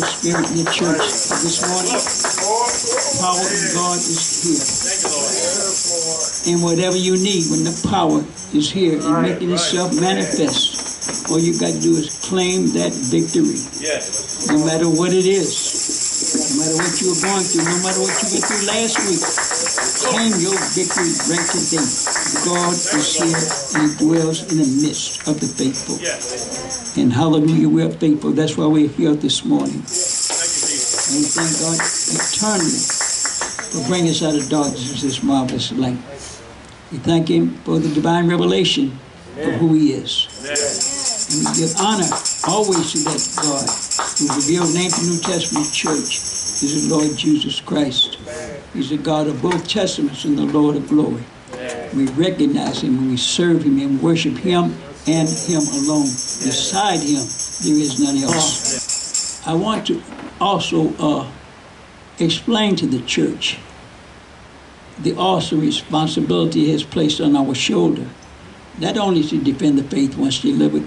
the Spirit in the church this morning. The power of God is here. And whatever you need, when the power is here and making itself manifest, all you got to do is claim that victory. No matter what it is, no matter what you're going through, no matter what you went through last week, claim your victory right today. God is here and He dwells in the midst of the faithful. And hallelujah, we are faithful. That's why we're here this morning. And we thank God eternally for bringing us out of darkness into this marvelous light. We thank Him for the divine revelation of who He is. And we give honor always to that God who revealed name to the New Testament church is the Lord Jesus Christ. He's the God of both Testaments and the Lord of glory. We recognize Him and we serve Him and worship Him and Him alone. Beside Him, there is none else. I want to also explain to the church the awesome responsibility He has placed on our shoulder, not only to defend the faith once delivered,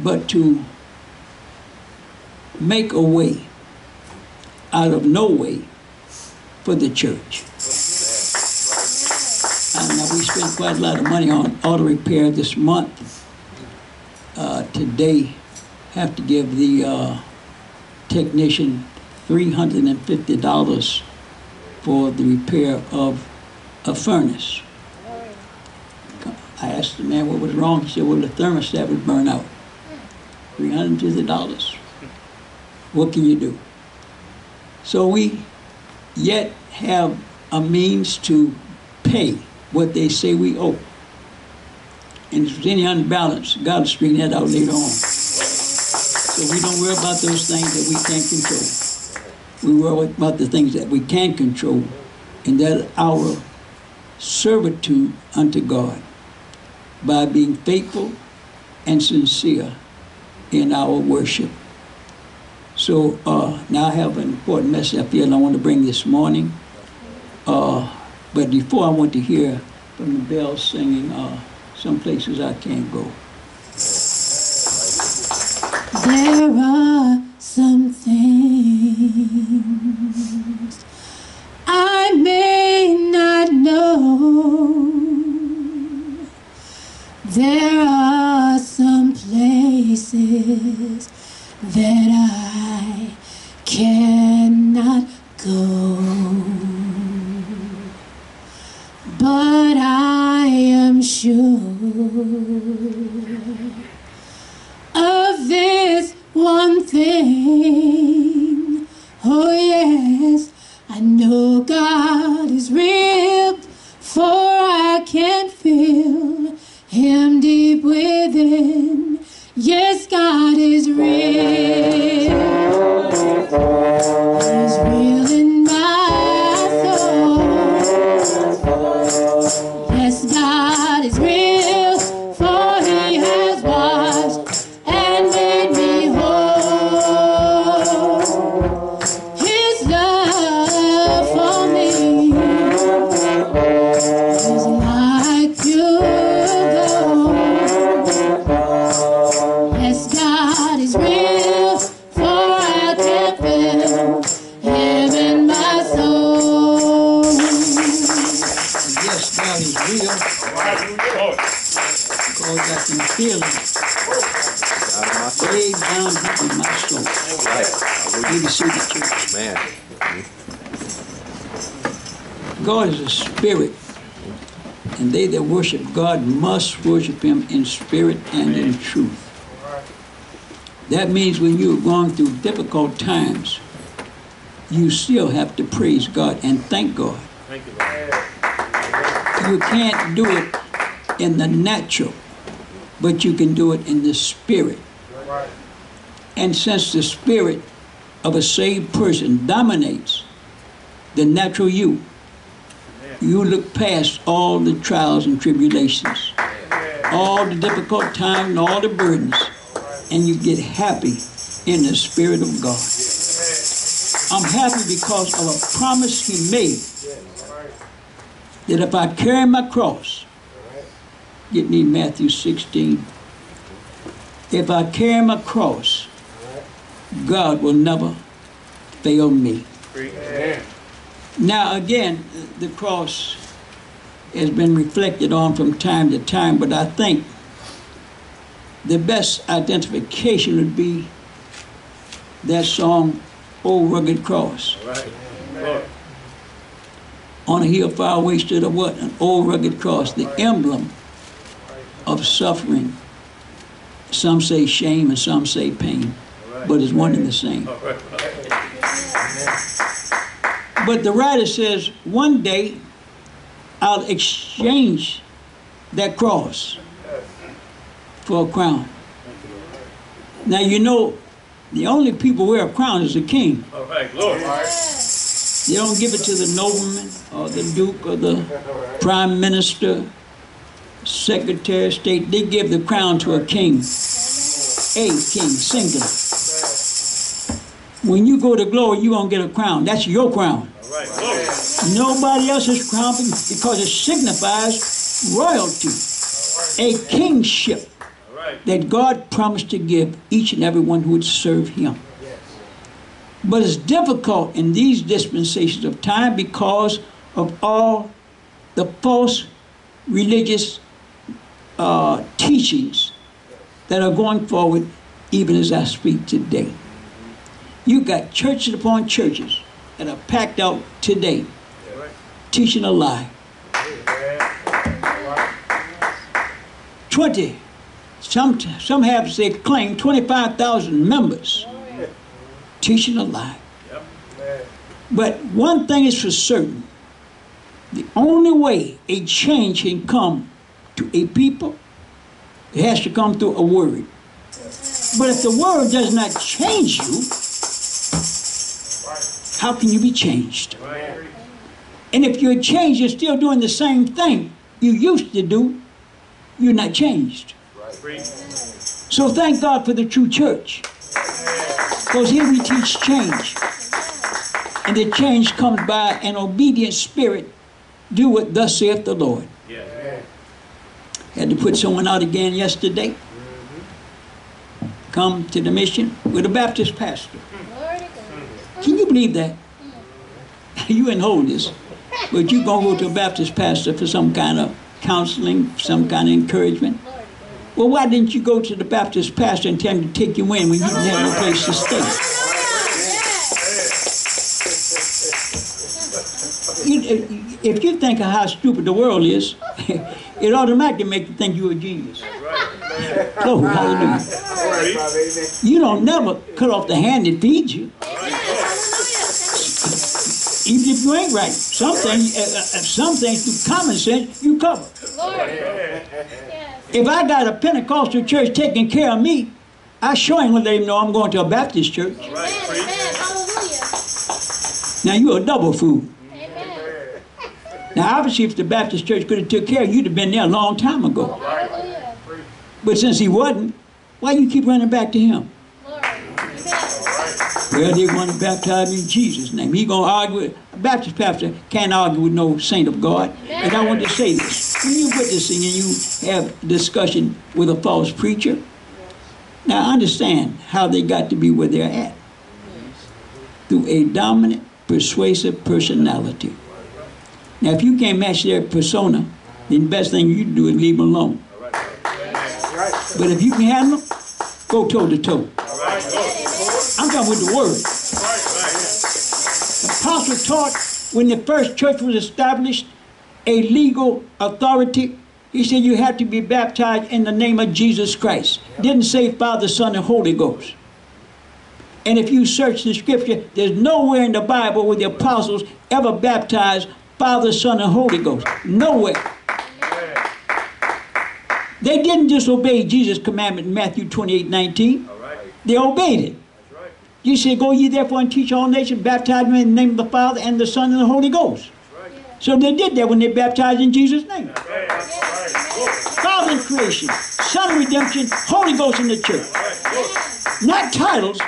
but to make a way out of no way for the church. Now, we spent quite a lot of money on auto repair this month. Today, have to give the technician $350 for the repair of a furnace. I asked the man what was wrong. He said, well, the thermostat would burn out. $350. What can you do? So we yet have a means to pay what they say we owe. And if there's any unbalance, God will straighten that out later on. So we don't worry about those things that we can't control. We worry about the things that we can control, and that our servitude unto God by being faithful and sincere in our worship. So now I have an important message up here that I want to bring this morning. But before, I want to hear from the bells singing, Some Places I Can't Go. There are some things I may not know. There are some places that I cannot go. But I am sure of this one thing. Oh yes, I know God is real, for I can feel Him deep within. Yes, God is real. He's real in my soul. Yes, God is real, for He has washed and made me whole. His love for me is like pure gold. Yes, God is real, for I can feel Him in my soul. Yes, God is real. Because I can feel Him way down deep in my soul. Let me see the church. God is a spirit, and they that worship God must worship Him in spirit and in truth. That means when you're going through difficult times, you still have to praise God and thank God. Thank you, Lord. You can't do it in the natural, but you can do it in the spirit. And since the spirit of a saved person dominates the natural you, you look past all the trials and tribulations, all the difficult times and all the burdens, and you get happy in the spirit of God. I'm happy because of a promise He made, that if I carry my cross, get me Matthew 16. If I carry my cross, God will never fail me. Amen. Now again, the cross has been reflected on from time to time, but I think the best identification would be that song, "O Rugged Cross." Right. Amen. On a hill far away stood a what? An old rugged cross, the emblem of suffering. Some say shame and some say pain, but it's one and the same. But the writer says, one day I'll exchange that cross for a crown. Now you know, the only people who wear a crown is the king. They don't give it to the nobleman or the duke or the prime minister, secretary of state. They give the crown to a king. A king, singular. When you go to glory, you're going to get a crown. That's your crown. Nobody else's crown, because it signifies royalty, a kingship that God promised to give each and every one who would serve him. But it's difficult in these dispensations of time because of all the false religious teachings that are going forward even as I speak today. You got churches upon churches that are packed out today teaching a lie. 20, some have, they claim 25,000 members. Teaching a lie. But one thing is for certain. The only way a change can come to a people, it has to come through a word. But if the word does not change you, how can you be changed? And if you're changed, you're still doing the same thing you used to do, you're not changed. So thank God for the true church. Because here we teach change. And the change comes by an obedient spirit. Do what thus saith the Lord. Yeah. Had to put someone out again yesterday. Come to the mission with a Baptist pastor. Can you believe that? You ain't hold this. But you're going to go to a Baptist pastor for some kind of counseling, some kind of encouragement. Well, why didn't you go to the Baptist pastor and tell him to take you in when you didn't have no place to stay? If you think of how stupid the world is, it automatically makes you think you're a genius. Oh, hallelujah. You don't never cut off the hand that feeds you. Even if you ain't right, some things through common sense you cover. If I got a Pentecostal church taking care of me, I sure ain't gonna let him know I'm going to a Baptist church. Amen, amen, hallelujah. Now you're a double fool. Amen. Now obviously if the Baptist church could have took care of you, you'd have been there a long time ago. Hallelujah. But since he wasn't, why you keep running back to him? Lord. Well, they want to baptize me in Jesus' name. He gonna argue with a Baptist pastor, can't argue with no saint of God. Amen. And I want to say this. When you're witnessing and you have discussion with a false preacher, now understand how they got to be where they're at. Through a dominant, persuasive personality. Now, if you can't match their persona, then the best thing you can do is leave them alone. But if you can handle them, go toe-to-toe. I'm talking with the word. The apostle taught when the first church was established, a legal authority. He said you have to be baptized in the name of Jesus Christ. Didn't say Father, Son, and Holy Ghost. And if you search the scripture, there's nowhere in the Bible where the apostles ever baptized Father, Son, and Holy Ghost. Nowhere. They didn't disobey Jesus' commandment in Matthew 28:19. They obeyed it. You said, go ye therefore and teach all nations, baptize them in the name of the Father and the Son and the Holy Ghost. So they did that when they baptized in Jesus' name. Father in creation, Son of redemption, Holy Ghost in the church. Not titles,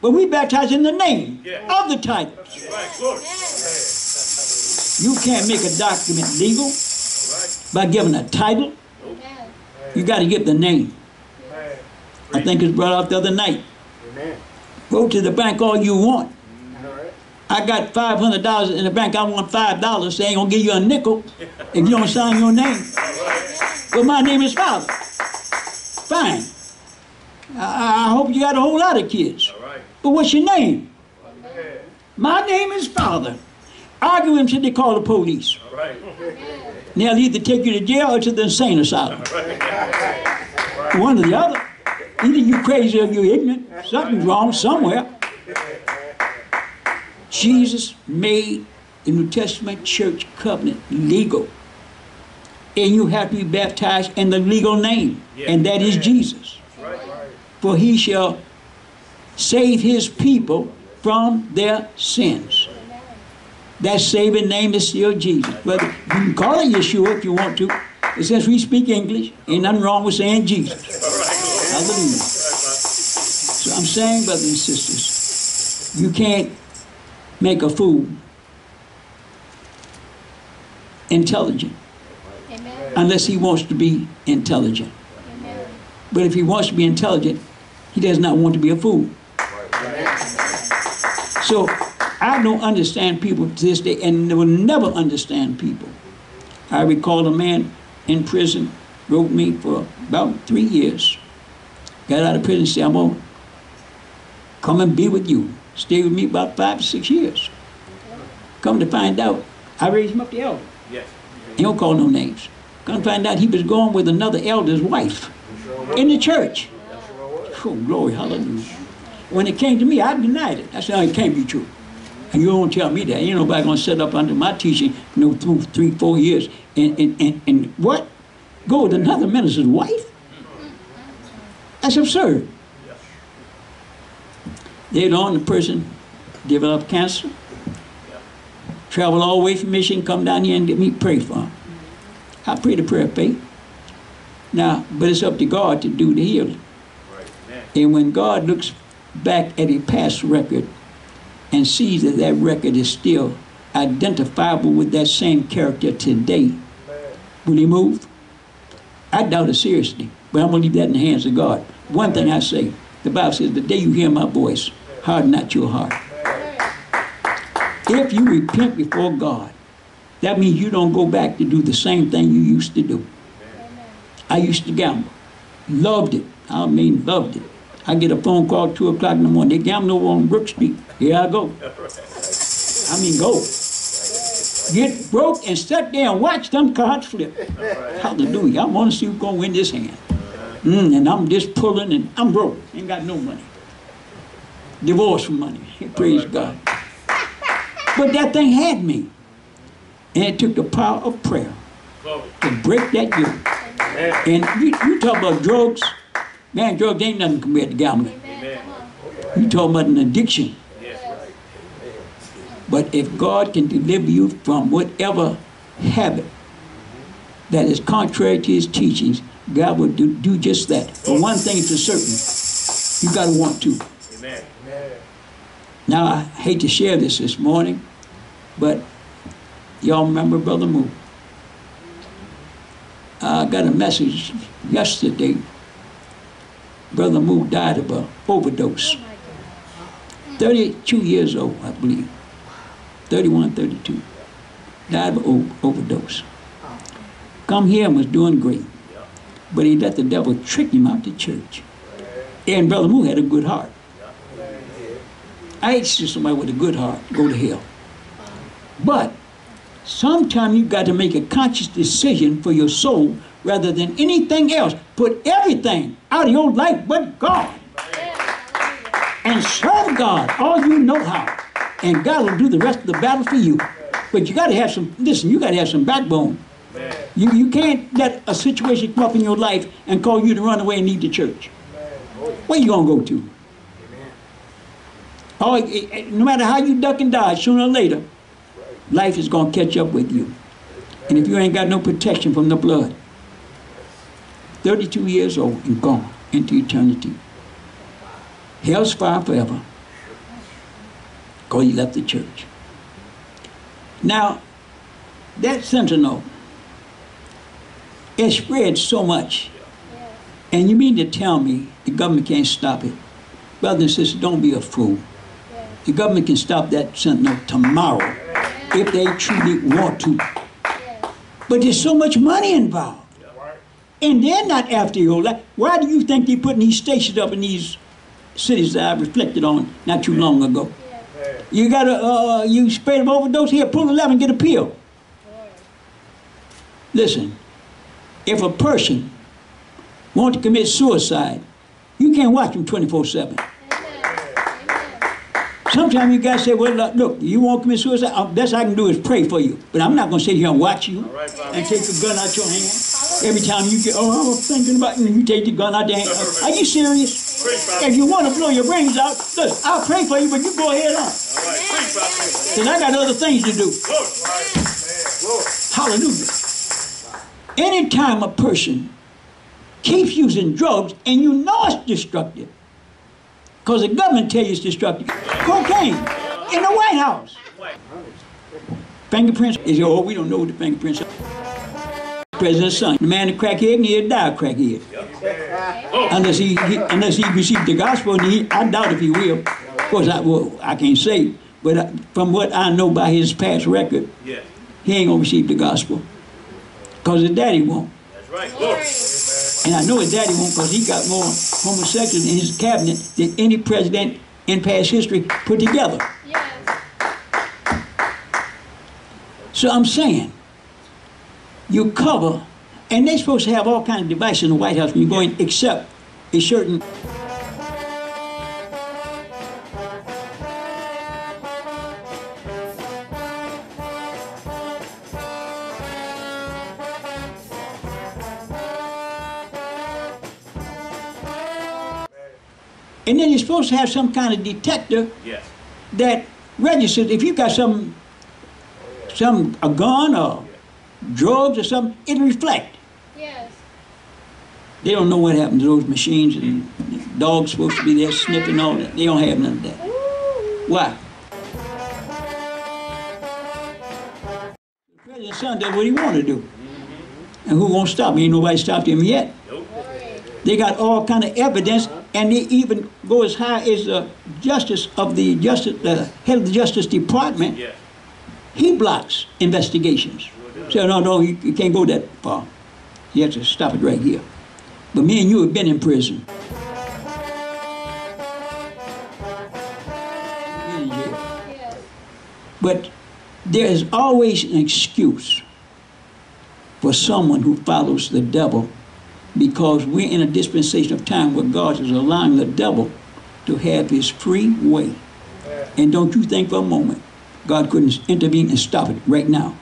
but we baptize in the name of the titles. You can't make a document legal by giving a title. You got to give the name. I think it was brought out the other night. Go to the bank all you want. I got $500 in the bank, I want $5, they ain't gonna give you a nickel if you don't sign your name. Well, my name is Father. Fine. I hope you got a whole lot of kids. But what's your name? My name is Father. Argue with him till they call the police. Now they'll either take you to jail or to the insane asylum. One or the other. Either you crazy or you ignorant. Something's wrong somewhere. Jesus made the New Testament church covenant legal. And you have to be baptized in the legal name. And that is Jesus. For he shall save his people from their sins. That saving name is still Jesus. Whether you can call it Yeshua if you want to. And since we speak English, ain't nothing wrong with saying Jesus. Hallelujah. So I'm saying, brothers and sisters, you can't make a fool intelligent. Amen. Unless he wants to be intelligent. Amen. But if he wants to be intelligent, he does not want to be a fool. Amen. So I don't understand people to this day, and will never understand people. I recall a man in prison wrote me for about 3 years. Got out of prison and said, I'm going to come and be with you. Stay with me about 5 to 6 years. Come to find out, I raised him up to elder. Yes. He don't call no names. Come to find out, he was going with another elder's wife in the church. Oh, glory, hallelujah. When it came to me, I denied it. I said, oh, it can't be true. And you don't tell me that. Ain't nobody going to set up under my teaching, you know, through 3, 4 years. And what? Go with another minister's wife? That's absurd. Later on, the person developed cancer, traveled all the way from Michigan, come down here and get me pray for him. I prayed a prayer of faith. Now, but it's up to God to do the healing. And when God looks back at a past record and sees that that record is still identifiable with that same character today, will he move? I doubt it seriously, but I'm going to leave that in the hands of God. One thing I say, the Bible says, the day you hear my voice, harden not your heart. If you repent before God, that means you don't go back to do the same thing you used to do. I used to gamble. Loved it. I mean, loved it. I get a phone call at 2 o'clock in the morning. They gamble over on Brook Street. Here I go. I mean, go. Get broke and sit there and watch them cards flip. Hallelujah. I want to see who's going to win this hand. And I'm just pulling and I'm broke. Ain't got no money. Divorced for money. Praise God. But that thing had me. And it took the power of prayer to break that yoke. And you talk about drugs. Man, drugs ain't nothing compared to gambling. You talk about an addiction. But if God can deliver you from whatever habit that is contrary to his teachings, God will do just that. But one thing for certain, you got to want to. Amen. Now, I hate to share this morning, but y'all remember Brother Moo. I got a message yesterday. Brother Moo died of an overdose. 32 years old, I believe. 31, 32. Died of an overdose. Come here and was doing great. But he let the devil trick him out the church. And Brother Moo had a good heart. I hate to see somebody with a good heart go to hell. But sometimes you've got to make a conscious decision for your soul rather than anything else. Put everything out of your life but God. And serve God all you know how. And God will do the rest of the battle for you. But you got to have some, listen, you got to have some backbone. You can't let a situation come up in your life and call you to run away and leave the church. Where you going to go to? Oh, no matter how you duck and dodge, sooner or later, life is going to catch up with you. And if you ain't got no protection from the blood, 32 years old and gone into eternity. Hell's fire forever. Because he left the church. Now, that sentinel, it spread so much. And you mean to tell me the government can't stop it? Brothers and sisters, don't be a fool. The government can stop that sentinel tomorrow if they truly want to. But there's so much money involved. And they're not after your life. Why do you think they're putting these stations up in these cities that I reflected on not too long ago? You got to, you sprayed an overdose here, pull 11, get a pill. Listen, if a person wants to commit suicide, you can't watch them 24/7. Sometimes you guys say, well, look, you won't commit suicide? The best I can do is pray for you. But I'm not going to sit here and watch you and take the gun out your hand. Every time you get, oh, I'm thinking about you, you take the gun out your hand. Are you serious? If you want to blow your brains out, look, I'll pray for you, but you go ahead on. Because I got other things to do. Hallelujah. Anytime a person keeps using drugs and you know it's destructive, because the government tells you it's destructive. Cocaine in the White House. Fingerprints. They say, oh, we don't know what the fingerprints are. President's son. The man a crackhead, and he'll die a crackhead. Unless he received the gospel, and I doubt if he will. Of course, I can't say, but from what I know by his past record, he ain't going to receive the gospel. Because his daddy won't. And I know his daddy won't, because he got more homosexuals in his cabinet than any president in past history put together. Yes. So I'm saying, you cover, and they're supposed to have all kinds of devices in the White House when you go in, except a certain... And then you're supposed to have some kind of detector that registers if you got a gun or drugs or something, it'll reflect. Yes. They don't know what happened to those machines, and the dog's supposed to be there sniffing all that. They don't have none of that. Ooh. Why? The president's son does what he want to do. And who won't stop him? Ain't nobody stopped him yet. They got all kind of evidence, and they even go as high as the head of the Justice Department. He blocks investigations. So no, you can't go that far. You have to stop it right here. But me and you have been in prison. But there is always an excuse for someone who follows the devil, because we're in a dispensation of time where God is allowing the devil to have his free way. And don't you think for a moment God couldn't intervene and stop it right now.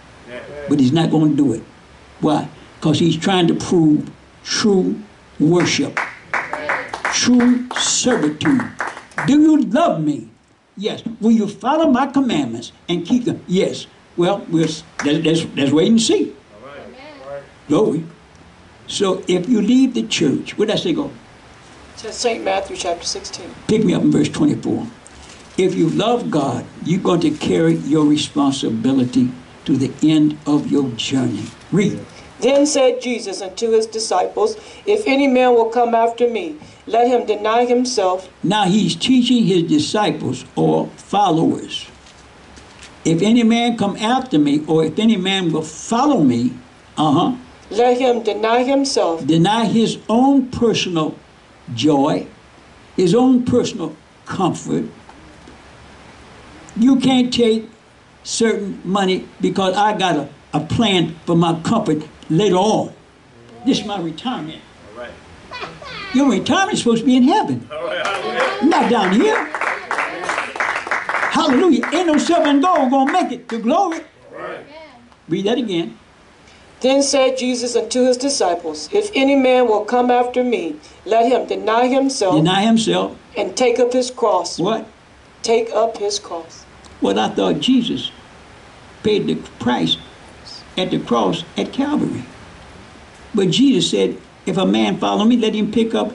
But he's not going to do it. Why? Because he's trying to prove true worship, true servitude. Do you love me? Yes. Will you follow my commandments and keep them? Yes. Well, let's wait and see. Glory. So if you leave the church, where did I say go? To St. Matthew chapter 16. Pick me up in verse 24. If you love God, you're going to carry your responsibility to the end of your journey. Read. Then said Jesus unto his disciples, if any man will come after me, let him deny himself. Now he's teaching his disciples or followers. If any man come after me, or if any man will follow me, let him deny himself. Deny his own personal joy, his own personal comfort. You can't take certain money because I got a plan for my comfort later on. This is my retirement. All right. Your retirement is supposed to be in heaven. All right. Not down here. Hallelujah. Ain't no silver and gold going to make it to glory. All right. Read that again. Then said Jesus unto his disciples, if any man will come after me, let him deny himself. Deny himself. And take up his cross. What? Take up his cross. Well, I thought Jesus paid the price at the cross at Calvary. But Jesus said, if a man follow me, let him pick up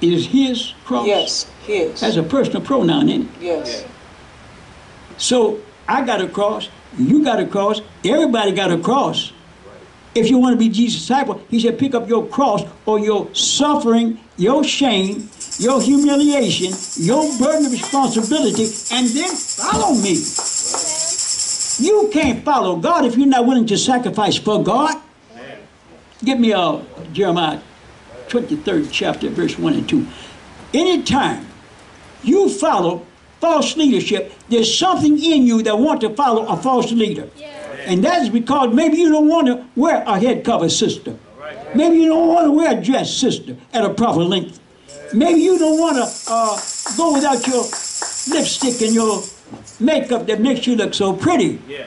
his cross. Yes, his. That's a personal pronoun, isn't it? Yes. So I got a cross, you got a cross, everybody got a cross. If you want to be Jesus' disciple, he said, pick up your cross or your suffering, your shame, your humiliation, your burden of responsibility, and then follow me. You can't follow God if you're not willing to sacrifice for God. Amen. Give me Jeremiah 23rd chapter, verse 1 and 2. Anytime you follow false leadership, there's something in you that wants to follow a false leader. Yeah. And that's because maybe you don't want to wear a head cover, sister. Right. Maybe you don't want to wear a dress, sister, at a proper length. Maybe you don't want to go without your lipstick and your makeup that makes you look so pretty. Yeah.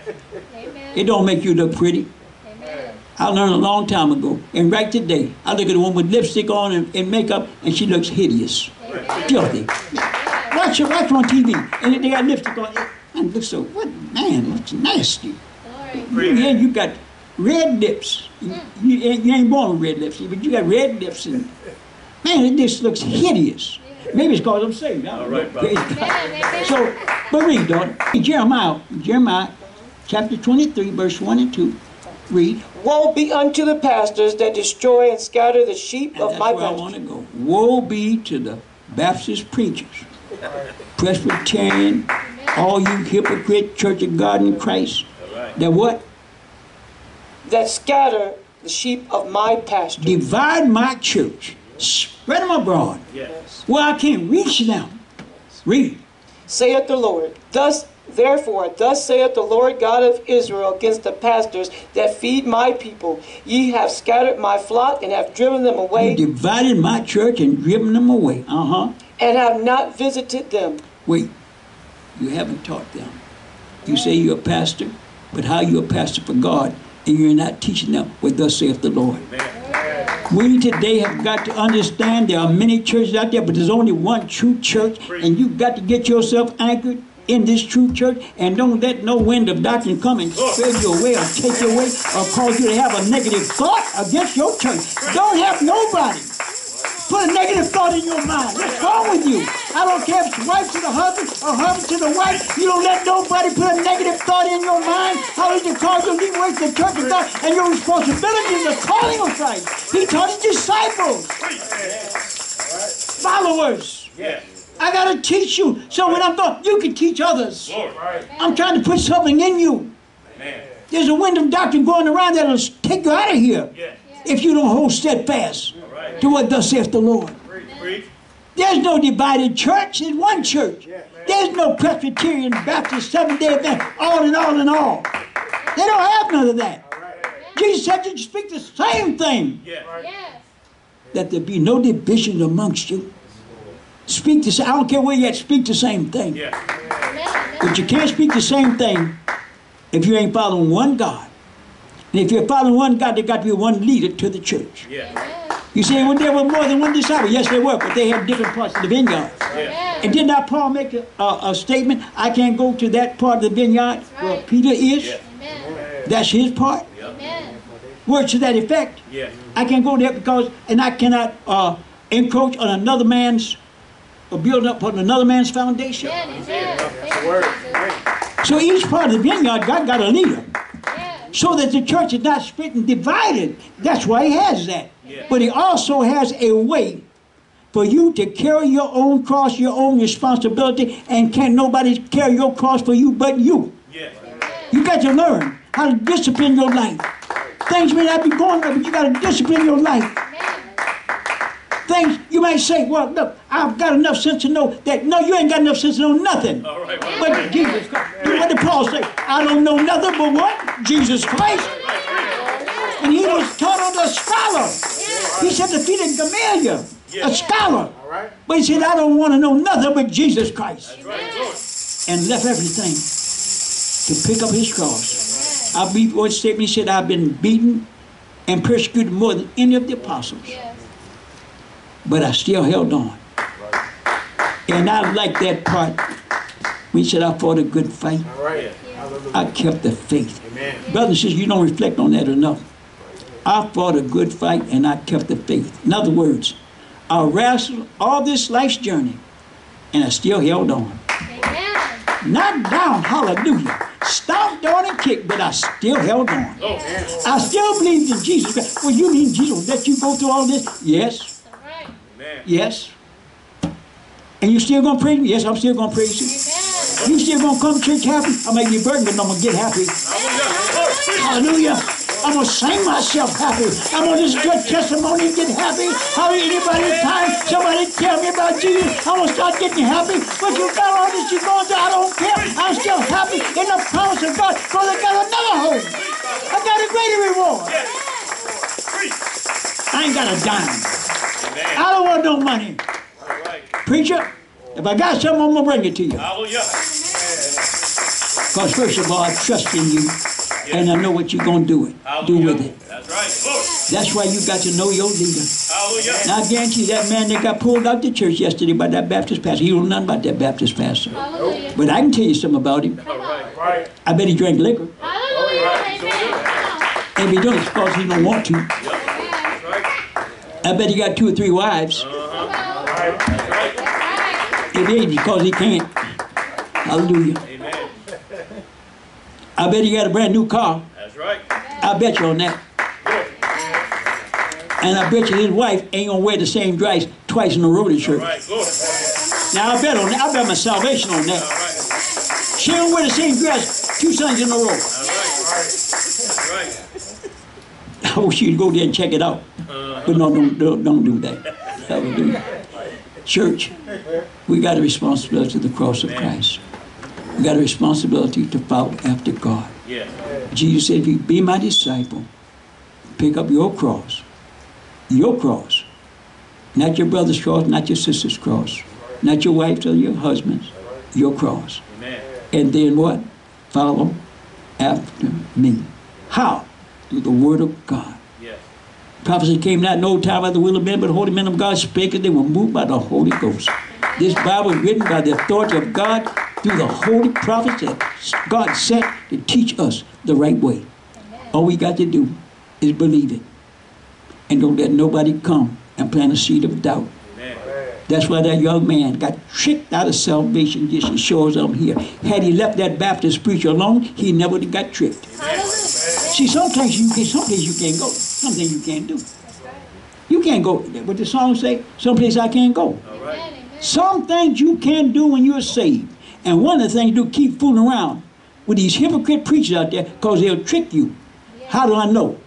Amen. It don't make you look pretty. Amen. I learned a long time ago, and right today, I look at a woman with lipstick on and makeup, and she looks hideous, filthy. Watch on TV, and they got lipstick on, and looks so, what, man, looks nasty. Yeah, you got red lips. You ain't born with red lips, but you got red lips, and man, this looks hideous. Maybe it's because I'm saved. All right, brother. So, but read, daughter. Jeremiah chapter 23, verse 1 and 2. Read. Woe be unto the pastors that destroy and scatter the sheep of my pasture. That's where I want to go. Woe be to the Baptist preachers, Presbyterian, all you hypocrite Church of God in Christ. That what? That scatter the sheep of my pasture. Divide my church. Spread them abroad. Yes. Well, I can't reach them. Read. Saith the Lord, Therefore, thus saith the Lord God of Israel against the pastors that feed my people. Ye have scattered my flock and have driven them away. You divided my church and driven them away. And have not visited them. Wait. You haven't taught them. You say you're a pastor, but how you're a pastor for God and you're not teaching them what thus saith the Lord. Amen. We today have got to understand there are many churches out there, but there's only one true church, and you've got to get yourself anchored in this true church, and don't let no wind of doctrine come and spread you away or take you away or cause you to have a negative thought against your church. Don't help nobody. Put a negative thought in your mind. What's wrong with you? I don't care if it's wife to the husband or husband to the wife. You don't let nobody put a negative thought in your mind. How did you call your lead away to the church of God? And your responsibility is the calling of Christ. He taught his disciples. Followers. I got to teach you. So when I'm taught, you can teach others. I'm trying to put something in you. There's a wind of doctrine going around that will take you out of here if you don't hold steadfast to what thus saith the Lord. There's no divided church. There's one church. There's no Presbyterian, Baptist, Seventh-day Adventist, all and all and all. They don't have none of that. Jesus said you speak the same thing. That there be no division amongst you. Speak the same. I don't care where you're at. Speak the same thing. But you can't speak the same thing if you ain't following one God. And if you're following one God, there got to be one leader to the church. You say, well, there were more than one disciple. Yes, there were, but they had different parts of the vineyard. And did not Paul make a statement, I can't go to that part of the vineyard where Peter is? That's his part. Words to that effect. I can't go there because, and I cannot encroach on another man's, or build up on another man's foundation. So each part of the vineyard, God got a leader. So that the church is not split and divided. That's why he has that. But he also has a way for you to carry your own cross, your own responsibility, and can't nobody carry your cross for you but you. You got to learn how to discipline your life. Things may not be going up, but you got to discipline your life. Things you might say, well, look, I've got enough sense to know that. No, you ain't got enough sense to know nothing. But Jesus Christ. What did Paul say? I don't know nothing but what? Jesus Christ. And he was taught under a scholar. He said to Peter Gamaliel, a scholar. But he said, I don't want to know nothing but Jesus Christ. And left everything to pick up his cross. I believe what statement he said, I've been beaten and persecuted more than any of the apostles. But I still held on. And I like that part. We said, I fought a good fight. I kept the faith. Brothers and sisters, you don't reflect on that enough. I fought a good fight and I kept the faith. In other words, I wrestled all this life's journey and I still held on. Not down, hallelujah. Stomped on and kicked, but I still held on. I still believed in Jesus. Well, you mean Jesus will let you go through all this? Yes. And you still going to praise me? Yes, I'm still going to praise you. You still going to come to church happy? I might be burdened, but I'm going to get happy. Hallelujah. I'm going to sing myself happy. I'm going to just get testimony and get happy. How anybody time somebody tell me about Jesus, I'm going to start getting happy. But you got all this you're going through, I don't care. I'm still happy in the promise of God, because I got another hope. I got a greater reward. I ain't got a dime. I don't want no money. Preacher, if I got something, I'm going to bring it to you. Because first of all, I trust in you. And I know what you're going to do with it. That's right. That's why you got to know your leader. Hallelujah. Now I guarantee you, that man that got pulled out the church yesterday by that Baptist pastor, you don't know nothing about that Baptist pastor. Hallelujah. But I can tell you something about him. Right. I bet he drank liquor. Hallelujah. Right. And if he don't, it's because he don't want to. Yep. I bet he got 2 or 3 wives. Right. If he ain't, because he can't. Hallelujah. Amen. I bet he got a brand new car. That's right. I bet you on that. Yeah. And I bet you his wife ain't gonna wear the same dress twice in a row to church. Right. Now I bet on that. I bet my salvation on that. Right. She don't wear the same dress 2 Sundays in a row. Right. I wish you'd go there and check it out. But no, don't do that. Hallelujah. Church, we got a responsibility to the cross of Christ. We got a responsibility to follow after God. Yes. Jesus said, if you be my disciple, pick up your cross. Your cross. Not your brother's cross, not your sister's cross. Not your wife's or your husband's. Your cross. Amen. And then what? Follow after me. How? Through the word of God. Yes. Prophecy came not in old time by the will of men, but holy men of God spake, and they were moved by the Holy Ghost. This Bible is written by the authority of God, through the holy prophets that God sent to teach us the right way. Amen. All we got to do is believe it. And don't let nobody come and plant a seed of doubt. Amen. That's why that young man got tricked out of salvation just as sure as I'm here. Had he left that Baptist preacher alone, he never would have got tricked. Amen. See, some places you can't go. Some things you can't do. You can't go. What the song say? Someplace I can't go. Amen. Some things you can't do when you're saved. And one of the things you do, keep fooling around with these hypocrite preachers out there, because they'll trick you. Yeah. How do I know?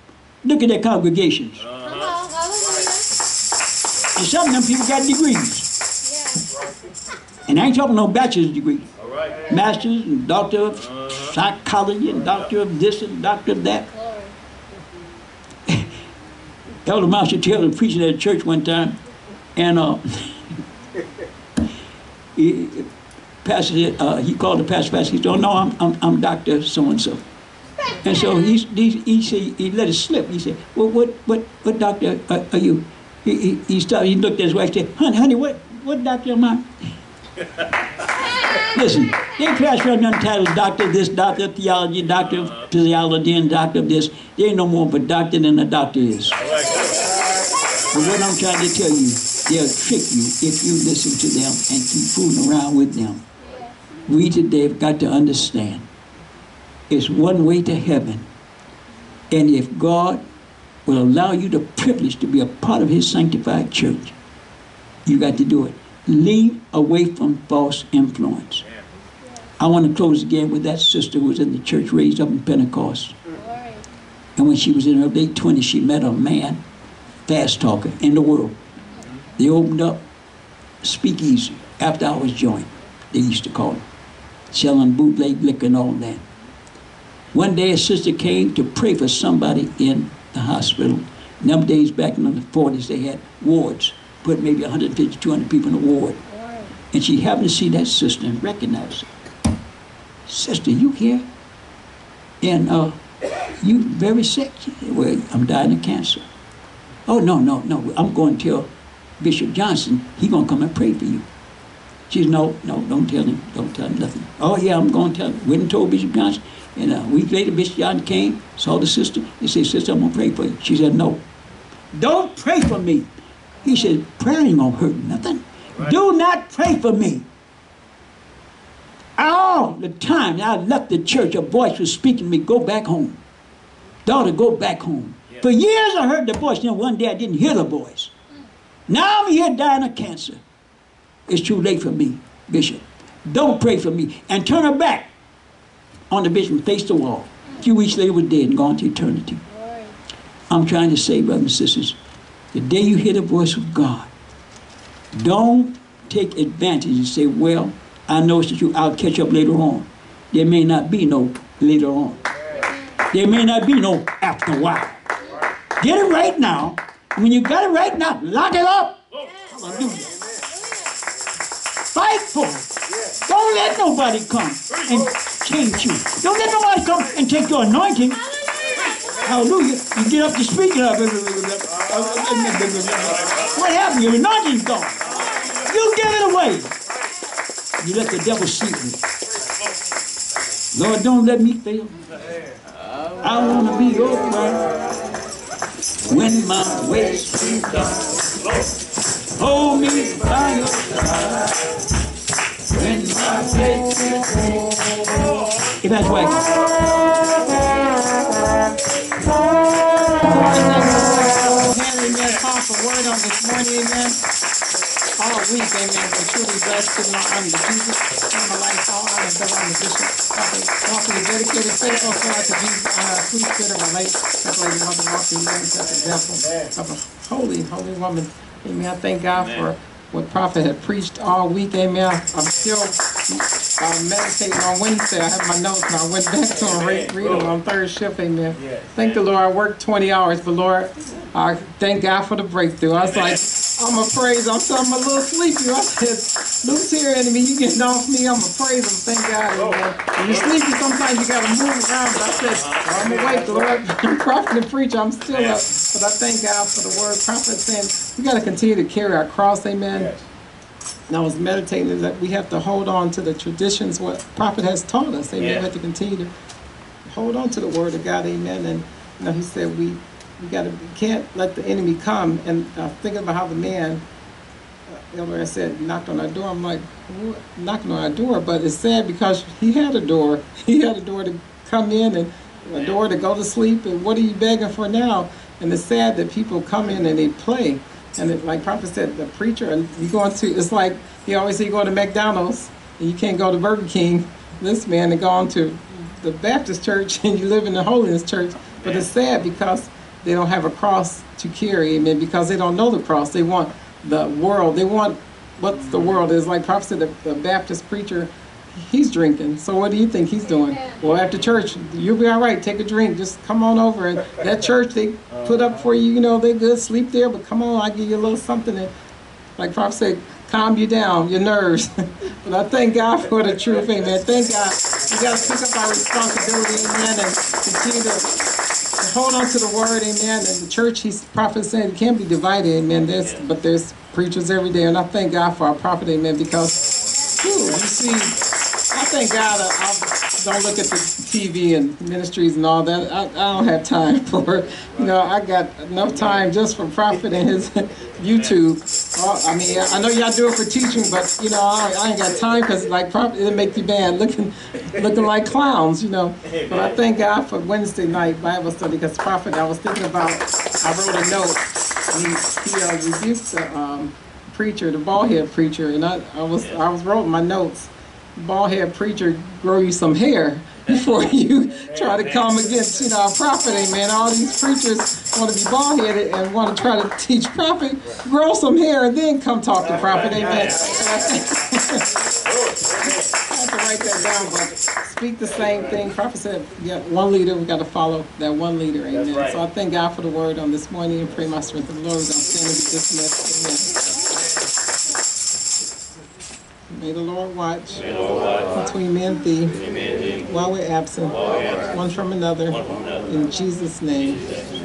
Look at their congregations. And some of them people got degrees. Yeah. And I ain't talking no bachelor's degree. Right. Master's and doctor of psychology and doctor of this and doctor of that. Elder Marshall Taylor was preaching at a church one time, and he called the pastor, he said, no, I'm Dr. So-and-so. And so he let it slip. He said, well, what doctor are you? He looked at his wife and said, honey, what doctor am I? Listen, they pass around them titles, doctor this, doctor of theology, doctor of physiology, and doctor of this. They ain't no more of a doctor than a doctor is. But what I'm trying to tell you, they'll trick you if you listen to them and keep fooling around with them. We today have got to understand it's one way to heaven. And if God will allow you the privilege to be a part of his sanctified church, you got to do it. Lean away from false influence. I want to close again with that sister who was in the church raised up in Pentecost. And when she was in her late 20s, she met a man, fast talker, in the world. They opened up speakeasy, after hours joint, they used to call it, selling bootleg liquor and all that. One day a sister came to pray for somebody in the hospital. Them days back in the 40s, they had wards, put maybe 150, 200 people in a ward. And she happened to see that sister and recognized her. Sister, you here? And you very sick? She said, well, I'm dying of cancer. Oh, no, I'm going to tell Bishop Johnson, he's going to come and pray for you. She said, no, don't tell him nothing. Oh, yeah, I'm going to tell him. Went and told Bishop Johnson. And a week later, Bishop Johnson came, saw the sister. He said, sister, I'm going to pray for you. She said, no. Don't pray for me. He said, prayer ain't going to hurt nothing. Right. Do not pray for me. All the time I left the church, a voice was speaking to me, go back home. Daughter, go back home. Yeah. For years I heard the voice, and one day I didn't hear the voice. Now I'm here dying of cancer. it's too late for me, Bishop. Don't pray for me. And turn her back on the bishop, face the wall. A few weeks later, we're dead and gone to eternity. I'm trying to say, brothers and sisters, the day you hear the voice of God, don't take advantage and say, well, I know it's the truth, I'll catch up later on. There may not be no later on. There may not be no after a while. Get it right now. When you got it right now, lock it up. Yes. Hallelujah. Yes. Fight for it. Don't let nobody come and change you. Don't let nobody come and take your anointing. Hallelujah. You get up to speaking of it. What happened? Your anointing's gone. You give it away. You let the devil see you. Lord, don't let me fail. I want to be your friend. When my ways be dark, hold me by your side. When my ways be dark, if that's right. Amen, amen. Powerful word on this morning, amen. All week, amen. We're truly blessed, giving our honor to Jesus. In my life, all honor to our Bishop. Prophet Walker, the dedicated faithful God to Jesus, free spirit of a late, separated woman, Walker, amen. Such example of a holy, holy woman. Amen. I thank God for what Prophet had preached all week, amen. I'm still meditating on Wednesday. I have my notes, and I went back to them and read them on third shift, amen. Thank the Lord. I worked 20 hours, but Lord, I thank God for the breakthrough. I was like, I'm a praise. I'm a little sleepy. I said, loose here, enemy, you getting off me. I'm a praise him. Thank God. Amen. When you're sleepy, sometimes you got to move around. But I said, well, I'm awake, Lord. I'm prophet and preacher. I'm still up. But I thank God for the word. Prophet saying, we got to continue to carry our cross. Amen. Yes. And I was meditating that we have to hold on to the traditions, what Prophet has taught us. Amen. Yeah. We have to continue to hold on to the word of God. Amen. And you know, he said, we can't let the enemy come. And thinking about how the man, Elder said, knocked on our door. I'm like, knocking on our door? But it's sad because he had a door. He had a door to come in and a door to go to sleep. And what are you begging for now? And it's sad that people come in and they play. And it, like Prophet said, the preacher, and you going to, it's like, you always say you go to McDonald's and you can't go to Burger King. This man had gone to the Baptist church and you live in the Holiness church. But it's sad because they don't have a cross to carry, amen, because they don't know the cross. They want the world. They want what the world is. Like Prophet said, the Baptist preacher, he's drinking. So what do you think he's doing? Well, after church, you'll be all right. Take a drink. Just come on over. And that church, they put up for you. You know, they good. Sleep there. But come on, I'll give you a little something. And like Prophet said, calm you down, your nerves. But I thank God for the truth, amen. Thank God. We got to pick up our responsibility, amen, and continue to hold on to the word, amen. And the church, he's Prophet said, can be divided, amen. But there's preachers every day, and I thank God for our prophet, amen, because, whew, you see, I thank God. I don't look at the TV and ministries and all that. I don't have time for it. You know, I got enough time just for Prophet and his YouTube. I mean, I know y'all do it for teaching, but, you know, I ain't got time because, like, Prophet, it'll make you bad looking like clowns, you know. But I thank God for Wednesday night Bible study because Prophet, I was thinking about, I wrote a note. He rebuked the preacher, the bald-head preacher, and I was writing my notes. Bald-head preacher, grow you some hair before you try to come against, you know, a prophet, amen. All these preachers want to be bald-headed and want to try to teach prophet, grow some hair, and then come talk to prophet, amen. I have to write that down, but speak the same thing. Prophet said, yeah, one leader, we got to follow that one leader, amen. Right. So I thank God for the word on this morning and pray my strength of the Lord. We don't stand and be dismissed, amen. May the Lord watch between me and thee while we're absent, one from another, in Jesus' name.